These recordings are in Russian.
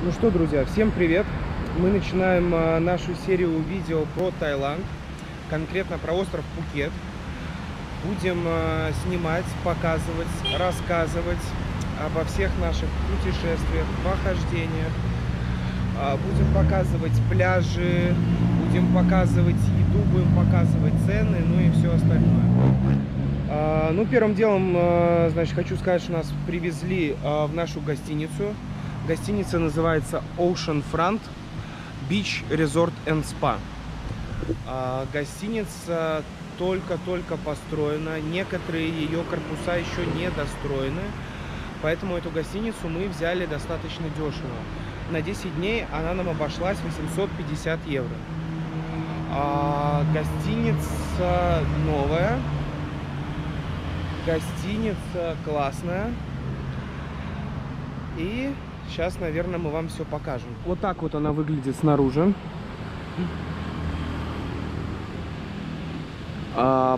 Ну что, друзья, всем привет! Мы начинаем нашу серию видео про Таиланд, конкретно про остров Пхукет. Будем снимать, показывать, рассказывать обо всех наших путешествиях, похождениях. Будем показывать пляжи, будем показывать еду, будем показывать цены, ну и все остальное. Ну, первым делом, значит, хочу сказать, что нас привезли в нашу гостиницу. Гостиница называется Oceanfront Beach Resort and Spa. Гостиница только-только построена, некоторые ее корпуса еще не достроены, поэтому эту гостиницу мы взяли достаточно дешево. На 10 дней она нам обошлась 850 евро. Гостиница новая, гостиница классная. И сейчас, наверное, мы вам все покажем. Вот так вот она выглядит снаружи.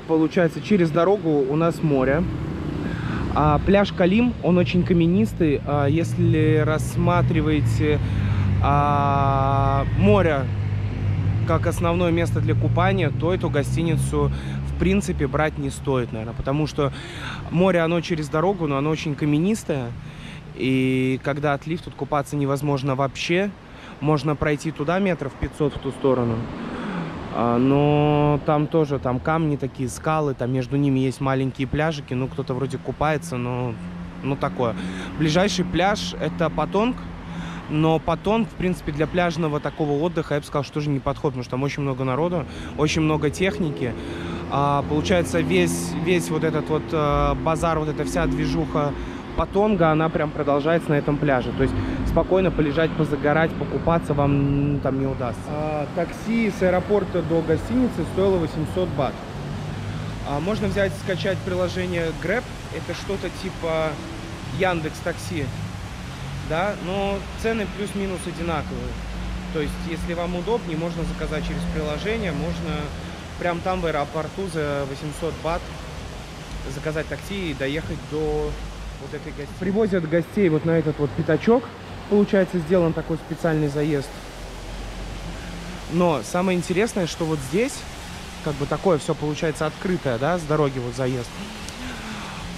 Получается, через дорогу у нас море. Пляж Калим, он очень каменистый. Если рассматриваете море как основное место для купания, то эту гостиницу в принципе брать не стоит, наверное. Потому что море, оно через дорогу, но оно очень каменистое. И когда отлив, тут купаться невозможно вообще. Можно пройти туда метров 500 в ту сторону. Но там тоже, там камни такие, скалы, там между ними есть маленькие пляжики. Ну, кто-то вроде купается, но ну, такое. Ближайший пляж – это Патонг. Но Патонг, в принципе, для пляжного такого отдыха, я бы сказал, что тоже не подходит, потому что там очень много народу, очень много техники. Получается, весь вот этот вот базар, вот эта вся движуха Патонга, она прям продолжается на этом пляже. То есть спокойно полежать, позагорать, покупаться вам там не удастся. Такси с аэропорта до гостиницы стоило 800 бат. Можно взять, скачать приложение Grab. Это что-то типа Яндекс такси. Да? Но цены плюс-минус одинаковые. То есть если вам удобнее, можно заказать через приложение. Можно прям там в аэропорту за 800 бат заказать такси и доехать до... Вот этой гостиницы. Привозят гостей вот на этот вот пятачок. Получается, сделан такой специальный заезд. Но самое интересное, что вот здесь, как бы такое все получается открытое, да, с дороги вот заезд.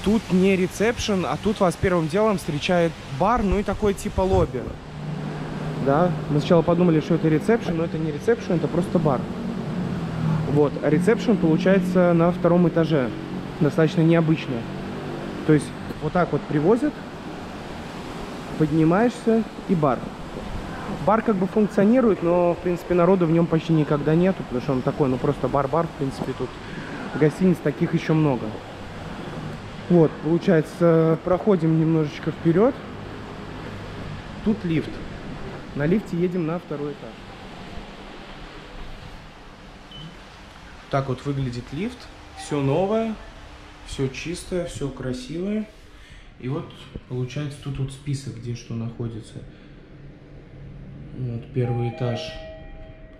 Тут не ресепшн, а тут вас первым делом встречает бар, ну и такой типа лобби. Да, мы сначала подумали, что это ресепшн, но это не ресепшн, это просто бар. Вот, а ресепшн получается на втором этаже. Достаточно необычно. То есть вот так вот привозят, поднимаешься и бар. Бар как бы функционирует, но в принципе народу в нем почти никогда нету, потому что он такой, ну просто бар-бар, в принципе тут гостиниц таких еще много. Вот, получается, проходим немножечко вперед. Тут лифт. На лифте едем на второй этаж. Так вот выглядит лифт, все новое. Все чистое, все красивое. И вот, получается, тут вот список, где что находится. Вот первый этаж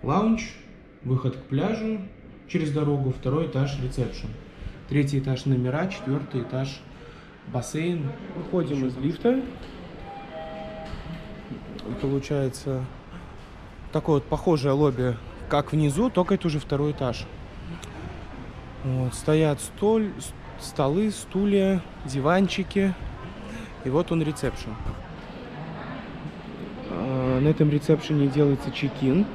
лаунж, выход к пляжу через дорогу, второй этаж ресепшн, третий этаж номера, четвертый этаж бассейн. Выходим из лифта. Получается, такое вот похожее лобби, как внизу, только это уже второй этаж. Вот, стоят столы, стулья, диванчики. И вот он ресепшн. На этом ресепшене делается чекин.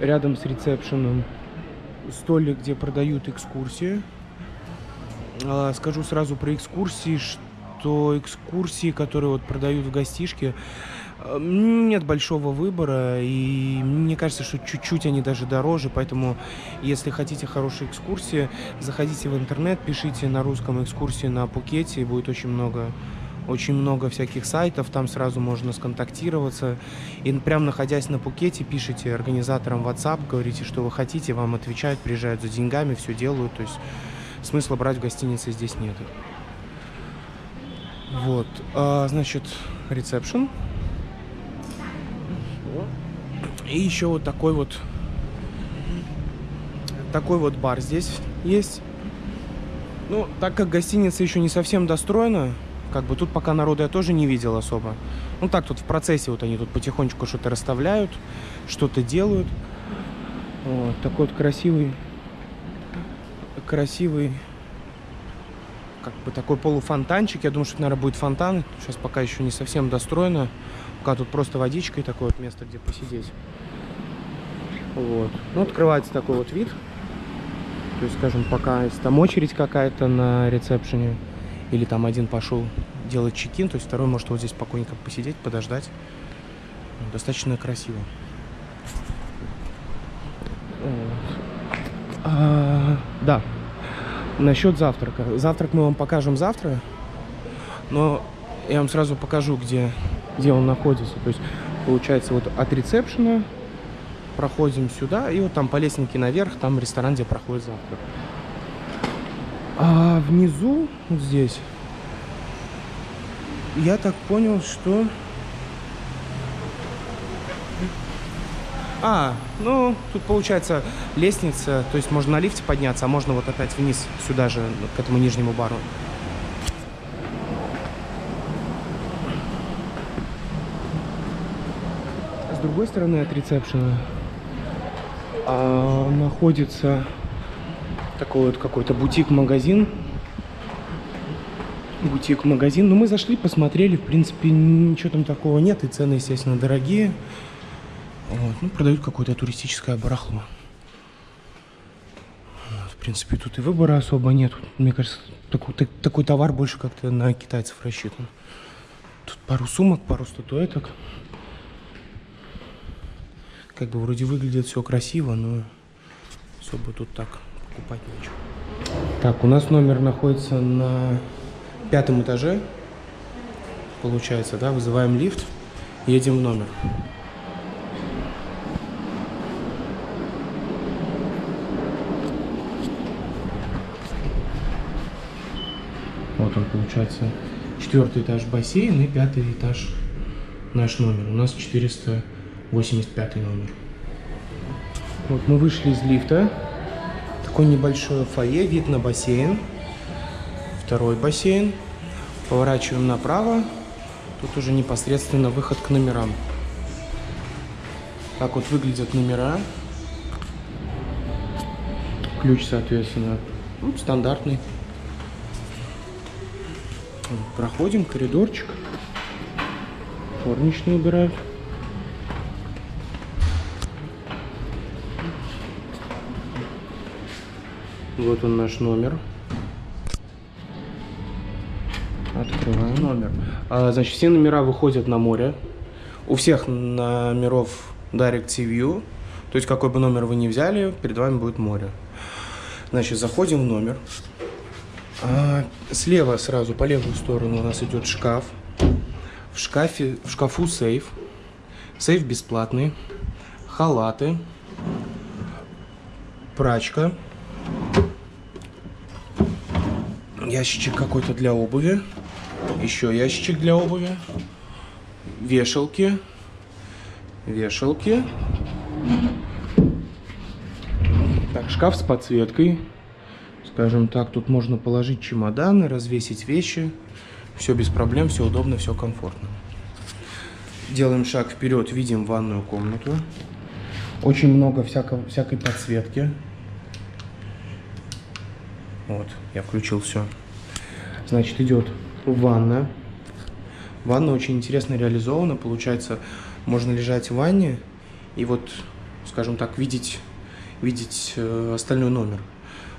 Рядом с ресепшеном столик, где продают экскурсии. Скажу сразу про экскурсии, что экскурсии, которые вот продают в гостишке, нет большого выбора, и мне кажется, что чуть-чуть они даже дороже, поэтому, если хотите хорошие экскурсии, заходите в интернет, пишите на русском экскурсии на Пхукете, будет очень много всяких сайтов, там сразу можно сконтактироваться, и прям находясь на Пхукете, пишите организаторам WhatsApp, говорите, что вы хотите, вам отвечают, приезжают за деньгами, все делают, то есть смысла брать в гостинице здесь нет. Вот, значит, ресепшн. И еще вот такой вот бар здесь есть. Ну, так как гостиница еще не совсем достроена, как бы тут пока народа я тоже не видел особо. Ну так тут в процессе вот они тут потихонечку что-то расставляют, что-то делают. Вот такой вот красивый, как бы такой полуфонтанчик. Я думаю, что это, наверное, будет фонтан. Сейчас пока еще не совсем достроено. Пока тут просто водичка и такое вот место, где посидеть. Вот. Ну, открывается такой вот вид. То есть, скажем, пока если там очередь какая-то на ресепшене, или там один пошел делать чекин, то есть второй может вот здесь спокойненько посидеть, подождать. Достаточно красиво. Да. Насчет завтрака. Завтрак мы вам покажем завтра, но я вам сразу покажу, где он находится. То есть, получается, вот от ресепшена проходим сюда, и вот там по лестнике наверх, там ресторан, где проходит завтрак. А внизу, вот здесь, я так понял, что... Ну, тут получается лестница, то есть можно на лифте подняться, а можно вот опять вниз, сюда же, к этому нижнему бару. С другой стороны от ресепшена находится такой вот какой-то бутик-магазин. Бутик-магазин. Ну, мы зашли, посмотрели, в принципе, ничего там такого нет, и цены, естественно, дорогие. Вот. Ну, продают какое-то туристическое барахло. Вот, в принципе, тут и выбора особо нет. Мне кажется, такой товар больше как-то на китайцев рассчитан. Тут пару сумок, пару статуэток. Как бы вроде выглядит все красиво, но особо тут так покупать нечего. Так, у нас номер находится на 5-м этаже. Получается, да? Вызываем лифт, едем в номер. Вот он, получается, 4-й этаж бассейн и 5-й этаж наш номер. У нас 485 номер. Вот мы вышли из лифта. Такое небольшое фойе, вид на бассейн. Второй бассейн. Поворачиваем направо. Тут уже непосредственно выход к номерам. Так вот выглядят номера. Ключ, соответственно, ну, стандартный. Проходим коридорчик, горничные убирают. Вот он наш номер. Открываем номер. Значит, все номера выходят на море. У всех номеров Direct Sea View, то есть какой бы номер вы ни взяли, перед вами будет море. Значит, заходим в номер. Слева сразу по левую сторону у нас идет шкаф. В шкафу сейф. Сейф бесплатный. Халаты. Прачка. Ящичек какой-то для обуви. Еще ящичек для обуви. Вешалки. Вешалки. Так, шкаф с подсветкой. Скажем так, тут можно положить чемоданы, развесить вещи. Все без проблем, все удобно, все комфортно. Делаем шаг вперед, видим ванную комнату. Очень много всякой подсветки. Вот, я включил все. Значит, идет ванна. Ванна очень интересно реализована. Получается, можно лежать в ванне и вот, скажем так, видеть остальной номер.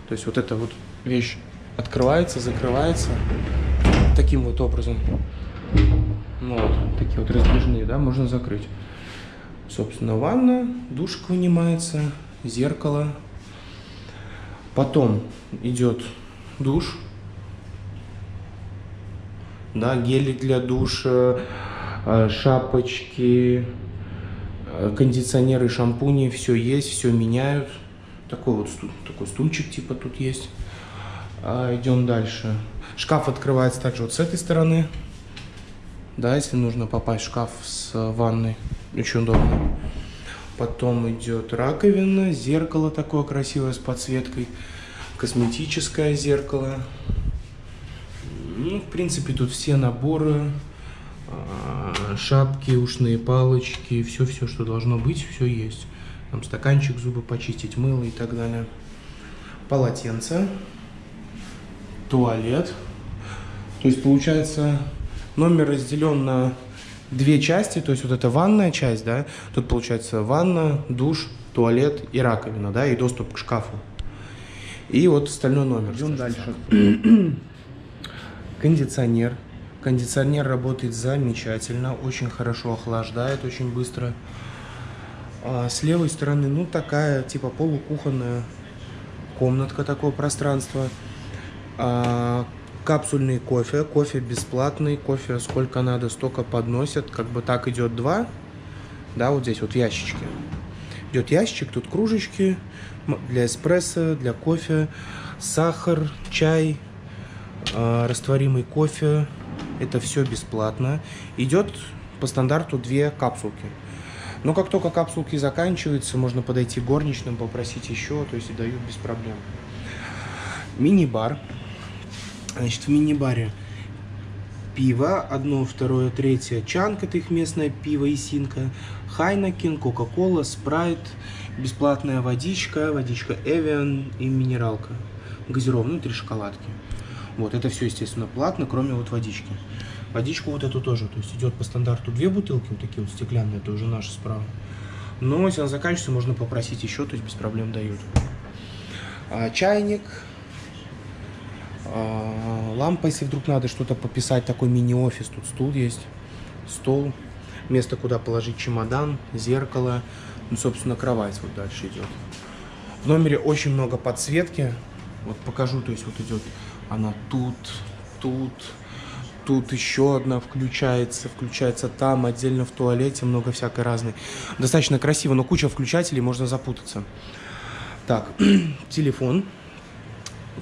То есть вот эта вот вещь открывается, закрывается таким вот образом. Ну вот, такие вот раздвижные, да, можно закрыть. Собственно, ванна, душка вынимается, зеркало. Потом идет душ. Да, гели для душа, шапочки, кондиционеры, шампуни, все есть, все меняют. Такой вот такой стульчик типа тут есть. Идем дальше. Шкаф открывается также вот с этой стороны. Да, если нужно попасть в шкаф с ванной. Очень удобно. Потом идет раковина, зеркало такое красивое с подсветкой. Косметическое зеркало. Ну, в принципе, тут все наборы. шапки, ушные палочки, все-все, что должно быть, все есть. Там стаканчик, зубы почистить, мыло и так далее. Полотенце, туалет. То есть, получается, номер разделен на две части. То есть, вот эта ванная часть, да, тут получается ванна, душ, туалет и раковина, да, и доступ к шкафу. И вот остальной номер. Идем дальше. Кондиционер. Кондиционер работает замечательно, очень хорошо охлаждает, очень быстро. А с левой стороны, ну, такая, типа, полукухонная комнатка, такое пространство. А капсульный кофе. Кофе бесплатный, кофе сколько надо, столько подносят. Как бы так идет два, да, вот здесь вот ящички. Идет ящик, тут кружечки для эспрессо, для кофе, сахар, чай, растворимый кофе. Это все бесплатно. Идет по стандарту две капсулки. Но как только капсулки заканчиваются, можно подойти к горничным, попросить еще, то есть и дают без проблем. Мини-бар. Значит, в мини-баре пиво, одно, второе, третье, чанк, это их местное пиво и синка, хайнекен, кока-кола, спрайт, бесплатная водичка, водичка эвиан и минералка, газированные, 3 шоколадки. Вот, это все, естественно, платно, кроме вот водички. Водичку вот эту тоже, то есть идет по стандарту две бутылки, вот такие вот стеклянные, это уже наши справа. Но если она заканчивается, можно попросить еще, то есть без проблем дают. Чайник, лампа, если вдруг надо что-то пописать, такой мини-офис, тут стул есть, стол, место, куда положить чемодан, зеркало, ну, собственно, кровать вот дальше идет. В номере очень много подсветки, вот покажу, то есть вот идет она тут, тут. Тут еще одна включается, включается там, отдельно в туалете, много всякой разной. Достаточно красиво, но куча включателей, можно запутаться. Так, телефон.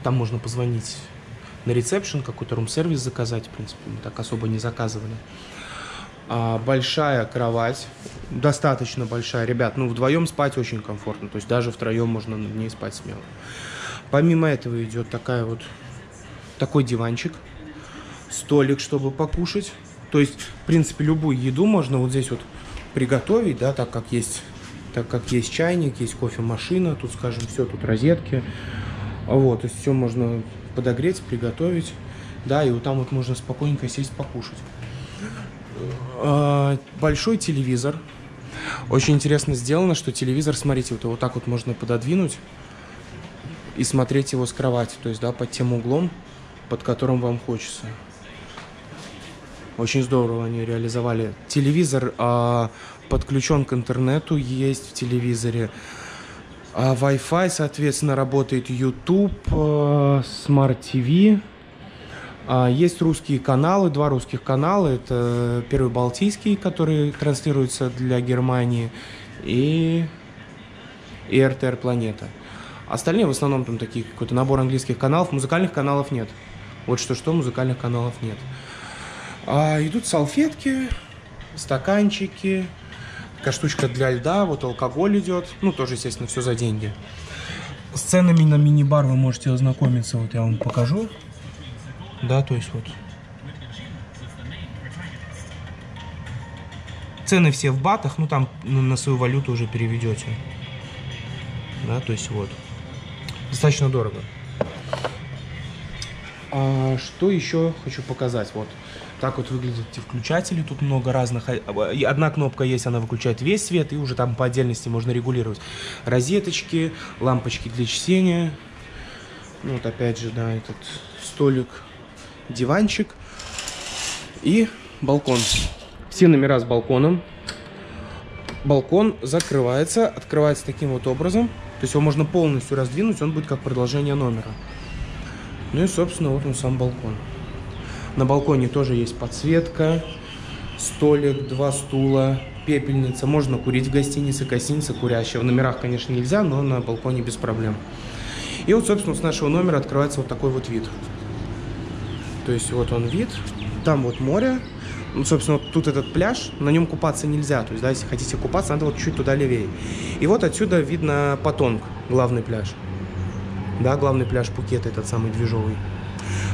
Там можно позвонить на ресепшн, какой-то рум-сервис заказать, в принципе, мы так особо не заказывали. Большая кровать, достаточно большая, ребят, ну вдвоем спать очень комфортно, то есть даже втроем можно на ней спать смело. Помимо этого идет такая вот, такой диванчик. Столик, чтобы покушать. То есть, в принципе, любую еду можно вот здесь вот приготовить, да, так как есть чайник, есть кофемашина, тут, скажем, все, тут розетки. Вот, то есть все можно подогреть, приготовить, да, и вот там вот можно спокойненько сесть, покушать. Большой телевизор. Очень интересно сделано, что телевизор, смотрите, вот так вот можно пододвинуть и смотреть его с кровати, то есть, да, под тем углом, под которым вам хочется. Очень здорово они реализовали. Телевизор подключен к интернету, есть в телевизоре Wi-Fi, соответственно, работает YouTube, Smart TV. Есть русские каналы, два русских канала. Это первый Балтийский, который транслируется для Германии, и RTR Планета. Остальные в основном там такие, какой-то набор английских каналов, музыкальных каналов нет. Вот что-что, музыкальных каналов нет. Идут салфетки, стаканчики, такая штучка для льда, вот алкоголь идет. Ну, тоже, естественно, все за деньги. С ценами на мини-бар вы можете ознакомиться, вот я вам покажу. Да, то есть вот. Цены все в батах, ну, там на свою валюту уже переведете. Да, то есть вот. Достаточно дорого. Что еще хочу показать? Вот так вот выглядят эти включатели. Тут много разных. Одна кнопка есть, она выключает весь свет. И уже там по отдельности можно регулировать. Розеточки, лампочки для чтения. Вот опять же, да, этот столик, диванчик. И балкон. Все номера с балконом. Балкон закрывается. Открывается таким вот образом. То есть его можно полностью раздвинуть. Он будет как продолжение номера. Ну и, собственно, вот он сам балкон. На балконе тоже есть подсветка, столик, два стула, пепельница. Можно курить в гостинице, гостиница курящая. В номерах, конечно, нельзя, но на балконе без проблем. И вот, собственно, с нашего номера открывается вот такой вот вид. То есть вот он вид. Там вот море. Ну, собственно, вот тут этот пляж, на нем купаться нельзя. То есть, да, если хотите купаться, надо вот чуть туда левее. И вот отсюда видно Патонг, главный пляж. Да, главный пляж Пхукета, этот самый движовый.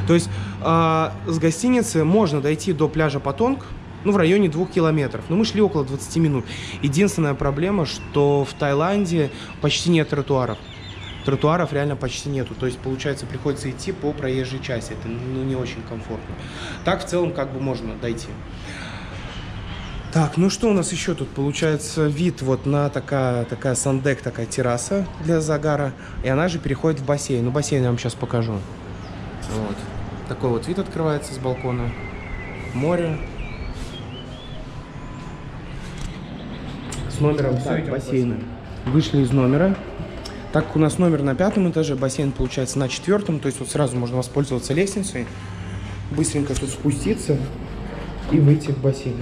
То есть с гостиницы можно дойти до пляжа Патонг, ну, в районе 2 километров. Но мы шли около 20 минут. Единственная проблема, что в Таиланде почти нет тротуаров. Тротуаров реально почти нету. То есть, получается, приходится идти по проезжей части. Это, ну, не очень комфортно. Так, в целом, как бы можно дойти. Так, ну что у нас еще тут? Получается, вид вот на такая сандек, такая терраса для загара. И она же переходит в бассейн. Ну, бассейн я вам сейчас покажу. Вот. Такой вот вид открывается с балкона. Море. С номером бассейна. Вышли из номера. Так как у нас номер на 5-м этаже, бассейн получается на 4-м, то есть вот сразу можно воспользоваться лестницей, быстренько тут спуститься и выйти в бассейн.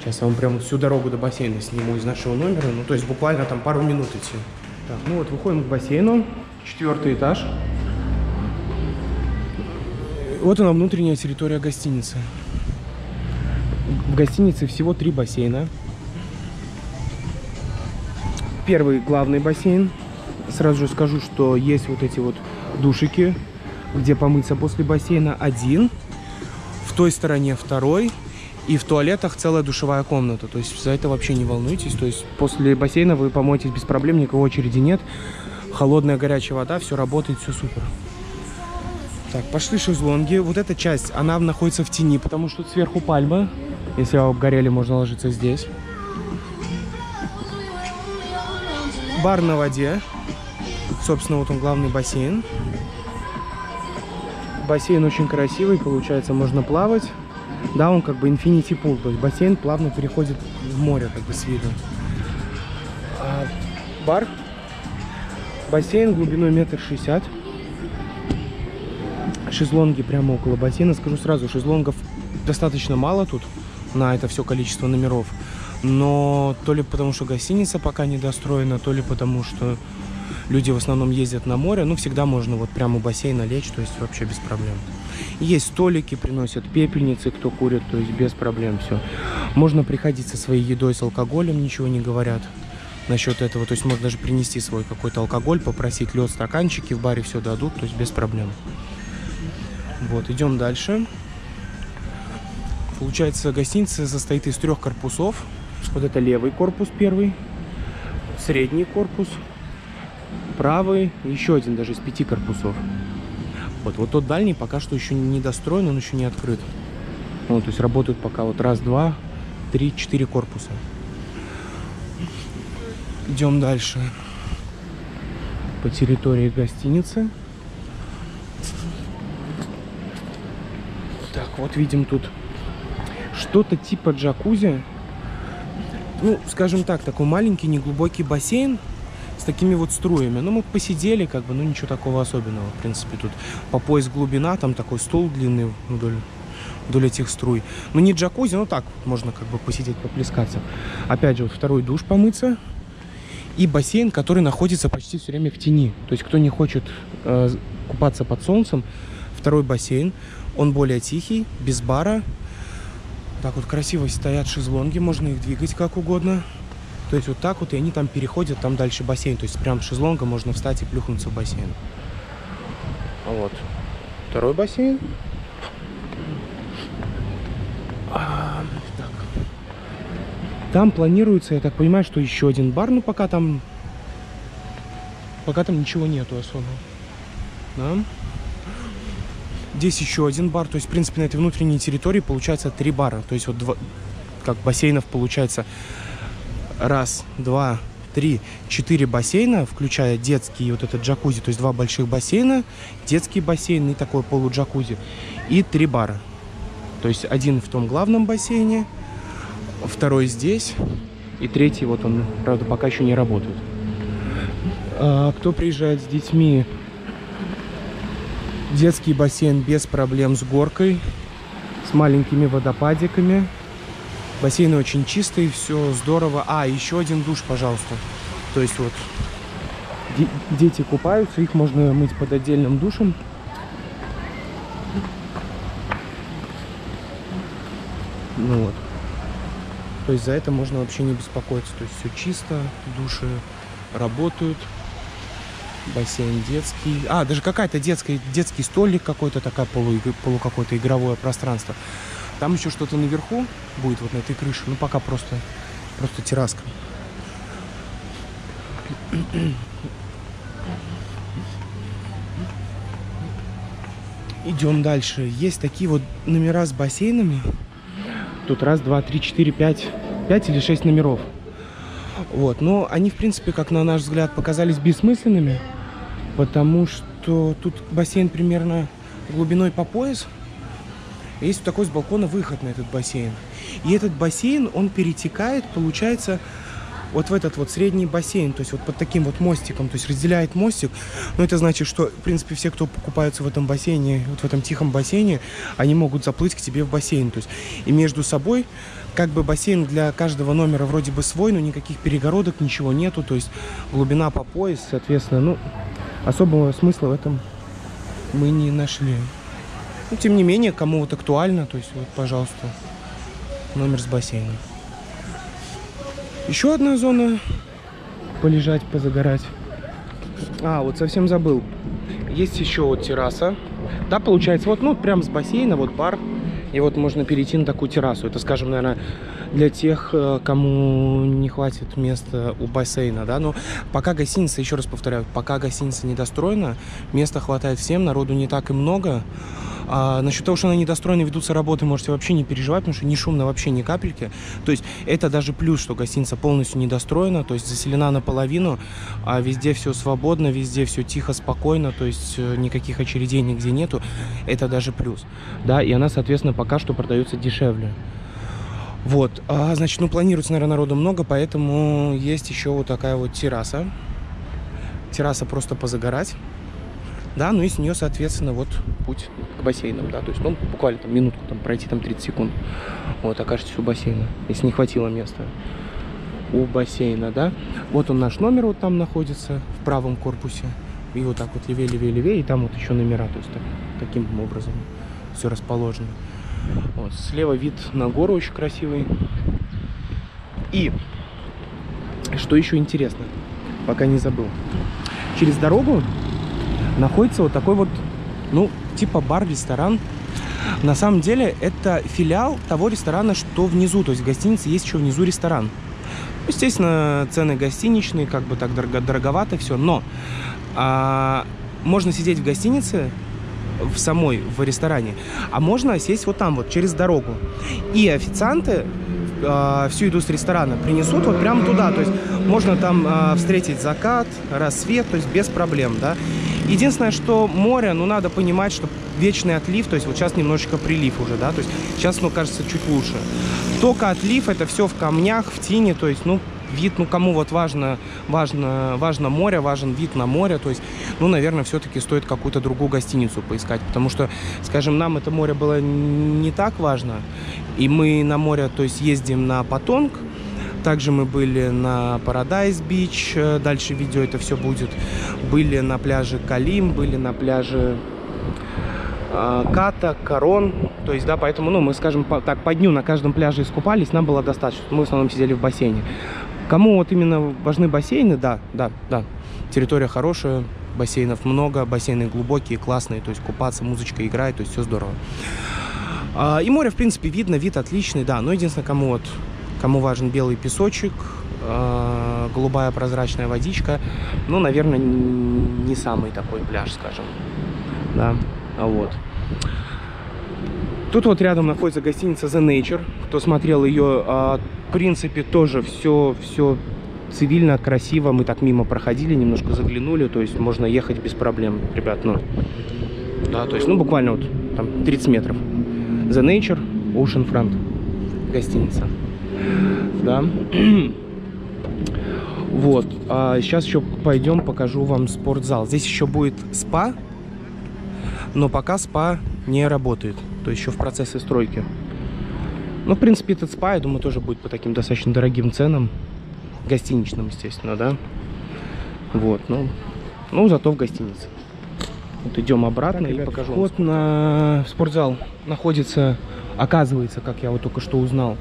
Сейчас я вам прям всю дорогу до бассейна сниму из нашего номера, ну то есть буквально там пару минут идти. Так, ну вот выходим к бассейну, 4-й этаж. Вот она, внутренняя территория гостиницы. В гостинице всего 3 бассейна. Первый главный бассейн. Сразу же скажу, что есть вот эти вот душики, где помыться после бассейна, один. В той стороне второй. И в туалетах целая душевая комната. То есть за это вообще не волнуйтесь. То есть после бассейна вы помоетесь без проблем, никакой очереди нет. Холодная, горячая вода, все работает, все супер. Так, пошли шезлонги. Вот эта часть, она находится в тени, потому что сверху пальма. Если вы обгорели, можно ложиться здесь. Бар на воде. Собственно, вот он, главный бассейн. Бассейн очень красивый, получается, можно плавать. Да, он как бы infinity pool, то есть бассейн плавно переходит в море, как бы с виду. А бар. Бассейн глубиной 1,60 м. Шезлонги прямо около бассейна. Скажу сразу, шезлонгов достаточно мало тут, на это все количество номеров. Но то ли потому, что гостиница пока не достроена, то ли потому, что люди в основном ездят на море. Ну, всегда можно вот прямо у бассейна лечь, то есть вообще без проблем. Есть столики, приносят пепельницы, кто курит, то есть без проблем все. Можно приходить со своей едой, с алкоголем, ничего не говорят насчет этого. То есть можно даже принести свой какой-то алкоголь, попросить лед, стаканчики, в баре все дадут, то есть без проблем. Вот, идем дальше. Получается, гостиница состоит из 3 корпусов. Вот это левый корпус первый, средний корпус, правый, еще один даже из 5 корпусов. Вот тот дальний пока что еще не достроен, он еще не открыт. Ну, то есть работают пока вот раз, два, три, 4 корпуса. Идем дальше по территории гостиницы. Так, вот видим тут что-то типа джакузи. Ну, скажем так, такой маленький, неглубокий бассейн с такими вот струями. Ну, мы посидели, как бы, ну, ничего такого особенного, в принципе, тут. По пояс глубина, там такой стол длинный вдоль этих струй. Ну, не джакузи, но так, можно как бы посидеть, поплескаться. Опять же, вот второй душ помыться. И бассейн, который находится почти все время в тени. То есть, кто не хочет купаться под солнцем, второй бассейн, он более тихий, без бара. Так вот красиво стоят шезлонги, можно их двигать как угодно. То есть вот так вот, и они там переходят, там дальше бассейн. То есть прям с шезлонга можно встать и плюхнуться в бассейн. Вот. Второй бассейн. Так. Там планируется, я так понимаю, что еще один бар, но пока там ничего нету особо. Да? Здесь еще один бар, то есть, в принципе, на этой внутренней территории получается 3 бара. То есть, вот 2, как бассейнов получается, 1, 2, 3, 4 бассейна, включая детские, вот этот джакузи, то есть 2 больших бассейна, детский бассейн и такой полуджакузи, и 3 бара. То есть, один в том главном бассейне, второй здесь, и третий, вот он, правда, пока еще не работает. А кто приезжает с детьми? Детский бассейн без проблем, с горкой, с маленькими водопадиками. Бассейны очень чистые, все здорово. А, еще один душ, пожалуйста. То есть вот дети купаются, их можно мыть под отдельным душем. Ну вот. То есть за это можно вообще не беспокоиться. То есть все чисто, души работают. Бассейн детский. А, даже какая-то детский столик какой-то, такая полу какое-то игровое пространство. Там еще что-то наверху будет, вот на этой крыше. Ну, пока просто терраска. Идем дальше. Есть такие вот номера с бассейнами. Тут раз, два, три, четыре, пять или шесть номеров. Вот. Но они, в принципе, как на наш взгляд, показались бессмысленными, потому что тут бассейн примерно глубиной по пояс. Есть вот такой с балкона выход на этот бассейн. И этот бассейн, он перетекает, получается, вот в этот вот средний бассейн, то есть вот под таким вот мостиком, то есть разделяет мостик. Но это значит, что, в принципе, все, кто покупаются в этом бассейне, вот в этом тихом бассейне, они могут заплыть к тебе в бассейн. То есть и между собой, как бы бассейн для каждого номера вроде бы свой, но никаких перегородок, ничего нету. То есть глубина по пояс, соответственно, ну, особого смысла в этом мы не нашли. Но, тем не менее, кому вот актуально, то есть вот, пожалуйста, номер с бассейном. Еще одна зона. Полежать, позагорать. А, вот совсем забыл. Есть еще вот терраса. Да, получается, вот, ну, прям с бассейна, вот бар. И вот можно перейти на такую террасу. Это, скажем, наверное, для тех, кому не хватит места у бассейна, да. Но пока гостиница, еще раз повторяю, пока гостиница недостроена, места хватает всем, народу не так и много. А насчет того, что она недостроена, ведутся работы, можете вообще не переживать, потому что не шумно вообще ни капельки. То есть это даже плюс, что гостиница полностью недостроена, то есть заселена наполовину, а везде все свободно, везде все тихо, спокойно, то есть никаких очередей нигде нету. Это даже плюс, да, и она, соответственно, пока что продается дешевле. Вот, а, значит, ну, планируется, наверное, народу много, поэтому есть еще вот такая вот терраса. Терраса просто позагорать. Да, ну и с нее, соответственно, вот путь к бассейнам, да, то есть, ну, буквально там минутку, там, пройти там 30 секунд, вот, окажетесь у бассейна, если не хватило места у бассейна, да. Вот он наш номер, вот там находится, в правом корпусе, и вот так вот левее, и там вот еще номера, то есть, так, таким образом все расположено. Вот, слева вид на гору очень красивый. И, что еще интересно, пока не забыл, через дорогу находится вот такой вот, ну, типа бар-ресторан. На самом деле это филиал того ресторана, что внизу. То есть в гостинице есть еще внизу ресторан. Естественно, цены гостиничные, как бы так дороговато все. Но можно сидеть в гостинице, в самой, в ресторане. А можно сесть вот там вот, через дорогу. И официанты всю еду с ресторана принесут вот прямо туда. То есть можно там встретить закат, рассвет, то есть без проблем, да. Единственное, что море, ну, надо понимать, что вечный отлив, то есть вот сейчас немножечко прилив уже, да, то есть сейчас, ну, кажется, чуть лучше. Только отлив, это все в камнях, в тени, то есть, ну, вид, ну, кому вот важно море, важен вид на море, то есть, ну, наверное, все-таки стоит какую-то другую гостиницу поискать, потому что, скажем, нам это море было не так важно, и мы на море, то есть, ездим на Патонг. Также мы были на Парадайз-Бич, дальше видео это все будет. Были на пляже Калим, были на пляже Ката, Корон. То есть, да, поэтому, ну, мы, скажем, так, по дню на каждом пляже искупались, нам было достаточно. Мы в основном сидели в бассейне. Кому вот именно важны бассейны, да. Территория хорошая, бассейнов много, бассейны глубокие, классные, то есть купаться, музычка играет, то есть все здорово. И море, в принципе, видно, вид отличный, да, но единственное, кому вот... Кому важен белый песочек, голубая прозрачная водичка, ну, наверное, не самый такой пляж, скажем, да, вот. Тут вот рядом находится гостиница The Nature, кто смотрел ее, в принципе, тоже все цивильно, красиво, мы так мимо проходили, немножко заглянули, то есть можно ехать без проблем, ребят, ну, да, то есть, ну, буквально вот там 30 метров. The Nature, Oceanfront, гостиница. Да. Вот. А сейчас еще пойдем, покажу вам спортзал. Здесь еще будет спа, но пока спа не работает. То есть еще в процессе стройки. Ну, в принципе, этот спа, я думаю, тоже будет по таким достаточно дорогим ценам. Гостиничным, естественно, да. Вот, ну зато в гостинице. Вот идем обратно, так, и ребят, покажу. Вот на спортзал находится, оказывается, как я вот только что узнал,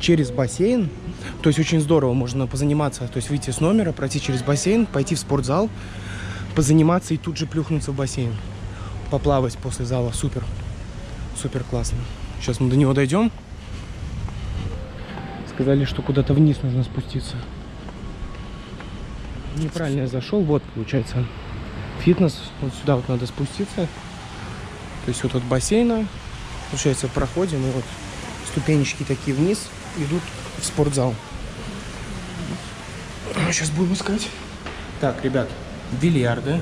через бассейн, то есть очень здорово, можно позаниматься, то есть выйти с номера, пройти через бассейн, пойти в спортзал, позаниматься и тут же плюхнуться в бассейн, поплавать после зала, супер классно. Сейчас мы до него дойдем. Сказали, что куда-то вниз нужно спуститься. Неправильно я зашел. Вот, получается, фитнес. Вот сюда вот надо спуститься. То есть вот от бассейна, получается, проходим. И вот ступенечки такие вниз идут в спортзал. Сейчас будем искать. Так, ребят, бильярды.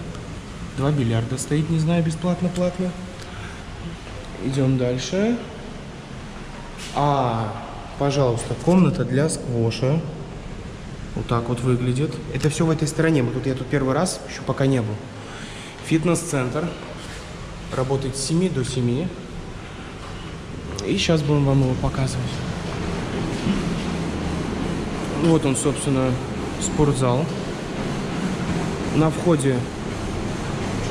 2 бильярда стоит, не знаю, бесплатно, платно. Идем дальше. Пожалуйста, комната для сквоша. Вот так вот выглядит. Это все в этой стороне. Я тут первый раз, еще пока не был. Фитнес-центр. Работает с 7 до 7. И сейчас будем вам его показывать. Вот он, собственно, спортзал. На входе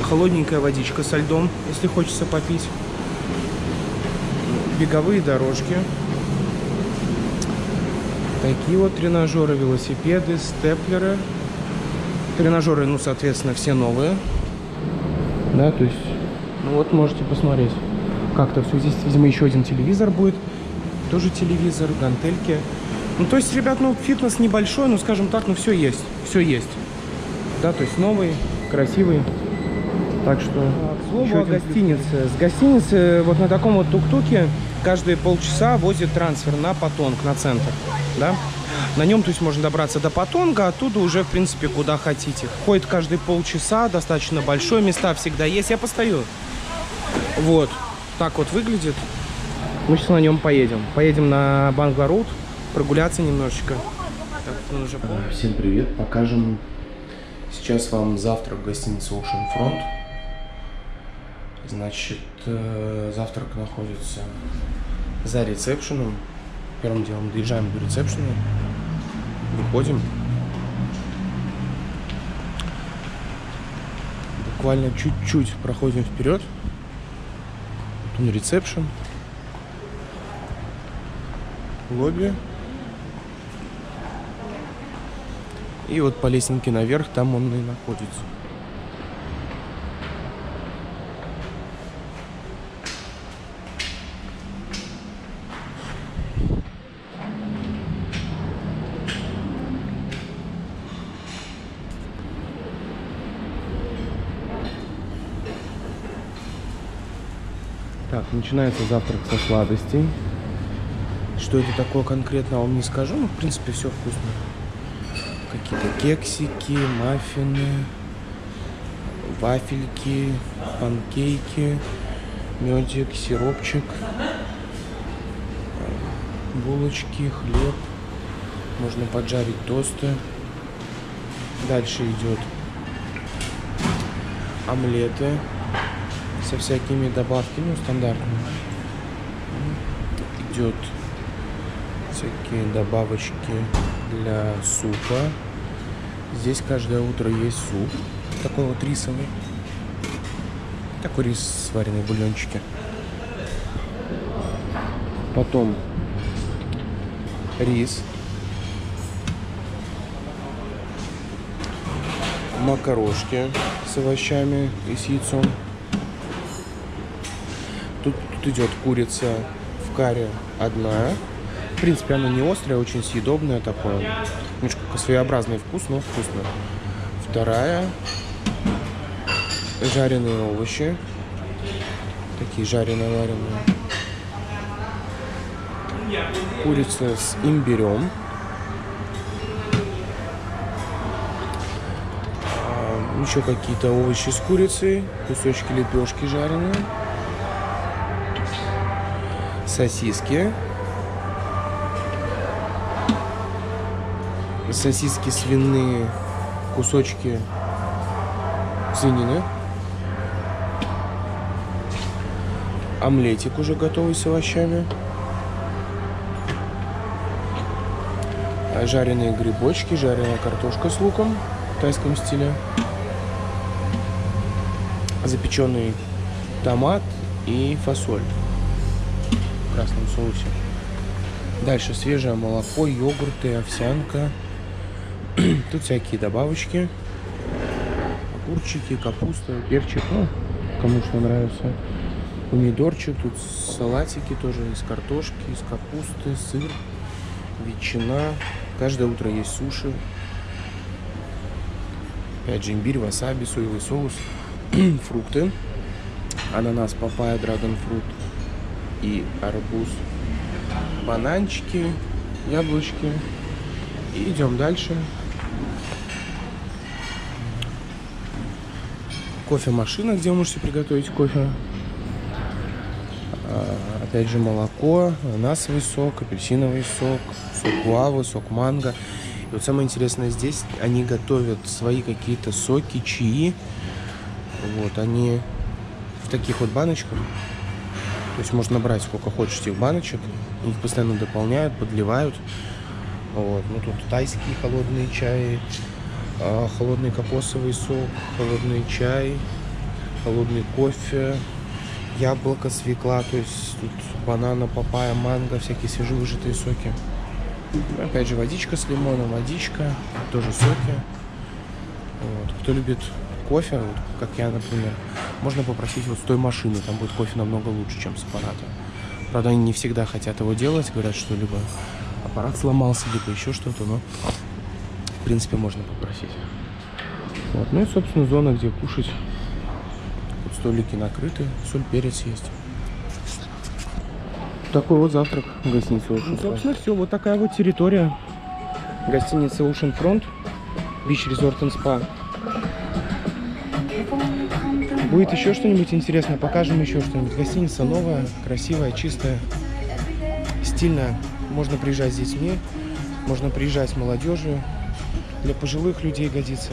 холодненькая водичка со льдом, если хочется попить. Беговые дорожки. Такие вот тренажеры, велосипеды, степлеры. Тренажеры, ну, соответственно, все новые. Да, то есть, ну вот можете посмотреть, как-то все здесь, видимо, еще один телевизор будет. Тоже телевизор, гантельки. Ну, то есть, ребят, ну, фитнес небольшой, но, скажем так, ну, все есть. Все есть. Да, то есть, новый, красивый. Так что, к слову о гостинице. С гостиницы вот на таком вот тук-туке каждые полчаса возит трансфер на Патонг, на центр. Да? На нем, то есть, можно добраться до Патонга, оттуда уже, в принципе, куда хотите. Ходит каждые полчаса, достаточно большой, места всегда есть. Я постою. Вот. Так вот выглядит. Мы сейчас на нем поедем. Поедем на Бангларут, прогуляться немножечко. Так, уже... Всем привет. Покажем сейчас вам завтрак в гостинице Oceanfront. Значит, завтрак находится за ресепшеном. Первым делом доезжаем до ресепшена, выходим. Буквально чуть-чуть проходим вперед. Тут ресепшен. Лобби. И вот по лесенке наверх, там он и находится. Так, начинается завтрак со сладостей. Что это такое конкретно, вам не скажу, но в принципе все вкусно. Какие-то кексики, маффины, вафельки, панкейки, медик, сиропчик, булочки, хлеб. Можно поджарить тосты. Дальше идет омлеты со всякими добавками, ну, стандартными. Идет всякие добавочки для супа. Здесь каждое утро есть суп. Такой вот рисовый. Такой рис, сваренный в бульончике. Потом рис. Макарошки с овощами и с яйцом. Тут идет курица в карри одна. В принципе, она не острая, очень съедобная такое. Немножко своеобразный вкус, но вкусно. Вторая. Жареные овощи. Такие жареные-вареные. Курица с имбирем. Еще какие-то овощи с курицей. Кусочки лепешки жареные. Сосиски. Сосиски свиные, кусочки свинины. Омлетик уже готовый с овощами. Жареные грибочки, жареная картошка с луком в тайском стиле. Запеченный томат и фасоль. В красном соусе. Дальше свежее молоко, йогурты, овсянка. Тут всякие добавочки. Огурчики, капуста, перчик. Ну, кому что нравится. помидорчик, тут салатики тоже из картошки, из капусты, сыр, ветчина. Каждое утро есть суши. Опять же имбирь, васаби, соевый соус, фрукты. Ананас, папайя, драгонфрут и арбуз. Бананчики, яблочки. И идем дальше. Кофемашина, где вы можете приготовить кофе. Опять же молоко, ананасовый сок, апельсиновый сок, сок гуавы, сок манго. И вот самое интересное здесь, они готовят свои какие-то соки, чаи. Вот они в таких вот баночках. То есть можно брать сколько хочешь этих баночек. Их постоянно дополняют, подливают. Вот. Ну тут тайские холодные чаи, холодный кокосовый сок, холодный чай, холодный кофе, яблоко, свекла, то есть тут банана, папайя, манго, всякие свежевыжатые соки. Опять же водичка с лимоном, водичка, тоже соки. Вот. Кто любит кофе, вот, как я, например, можно попросить вот с той машины, там будет кофе намного лучше, чем с аппарата. Правда, они не всегда хотят его делать, говорят, что либо аппарат сломался, либо еще что-то, но в принципе можно попросить. Вот. Ну и, собственно, зона, где кушать. Тут столики накрыты, соль, перец есть. Такой вот завтрак в гостинице Oceanfront. Ну, собственно, все. Вот такая вот территория гостиницы Oceanfront Beach Resort and Spa. Будет еще что-нибудь интересное, покажем еще что-нибудь. Гостиница новая, красивая, чистая, стильная. Можно приезжать с детьми, можно приезжать с молодежью. Для пожилых людей годится.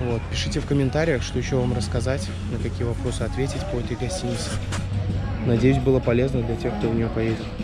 Вот. Пишите в комментариях, что еще вам рассказать, на какие вопросы ответить по этой гостинице. Надеюсь, было полезно для тех, кто в нее поедет.